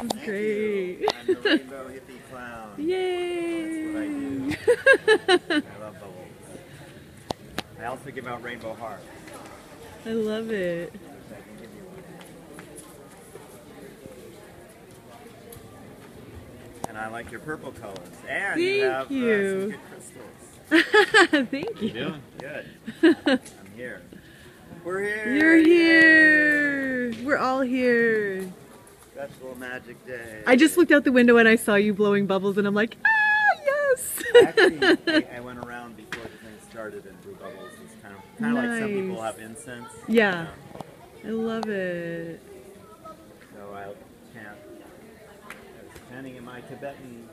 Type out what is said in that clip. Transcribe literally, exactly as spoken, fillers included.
Thank great. You. I'm the rainbow hippie clown. Yay! That's what I do. I love bubbles. I also give out rainbow hearts. I love it. I can give you one. And I like your purple colors. And Thank you have you. Uh, some good crystals. Thank How you. you doing? Good. I'm here. We're here. You're here. We're all here. Special magic day. I just looked out the window and I saw you blowing bubbles and I'm like, ah, yes! Actually, I went around before the thing started and blew bubbles. It's kind of, kind of nice. Like some people have incense. Yeah. You know? I love it. So I chant. I was chanting in my Tibetan.